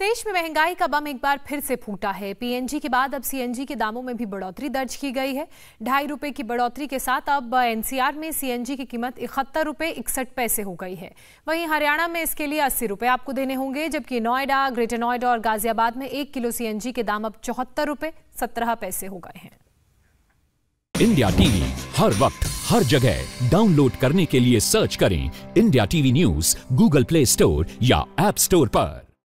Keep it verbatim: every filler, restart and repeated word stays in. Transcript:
देश में महंगाई का बम एक बार फिर से फूटा है। पीएनजी के बाद अब सीएनजी के दामों में भी बढ़ोतरी दर्ज की गई है। ढाई रुपए की बढ़ोतरी के साथ अब एनसीआर में सीएनजी की कीमत इकहत्तर रुपए इकसठ पैसे हो गई है। वहीं हरियाणा में इसके लिए अस्सी रुपए आपको देने होंगे, जबकि नोएडा, ग्रेटर नोएडा और गाजियाबाद में एक किलो सीएनजी के दाम अब चौहत्तर रुपए सत्रह पैसे हो गए हैं। इंडिया टीवी हर वक्त हर जगह डाउनलोड करने के लिए सर्च करें India TV news Google Play Store या ऐप स्टोर पर।